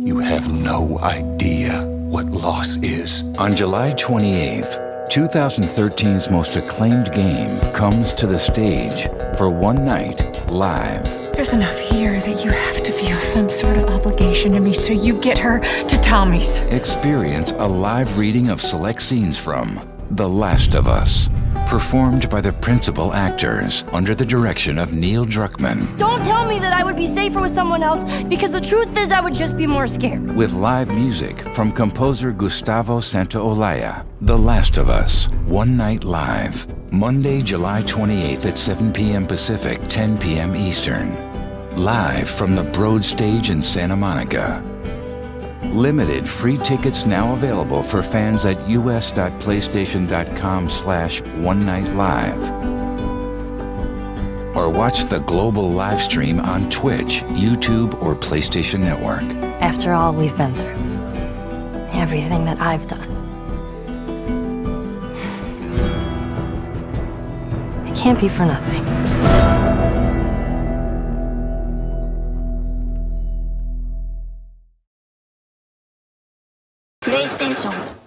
You have no idea what loss is. On July 28th, 2013's most acclaimed game comes to the stage for one night live. There's enough here that you have to feel some sort of obligation to me, so you get her to Tommy's. Experience a live reading of select scenes from The Last of Us, performed by the principal actors under the direction of Neil Druckmann. Don't tell me that I would be safer with someone else, because the truth is I would just be more scared. With live music from composer Gustavo Santaolalla. The Last of Us, one night live. Monday, July 28th at 7 p.m. Pacific, 10 p.m. Eastern. Live from the Broad Stage in Santa Monica. Limited free tickets now available for fans at us.playstation.com/onenightlive. Or watch the global live stream on Twitch, YouTube, or PlayStation Network. After all we've been through, everything that I've done, it can't be for nothing. PlayStation.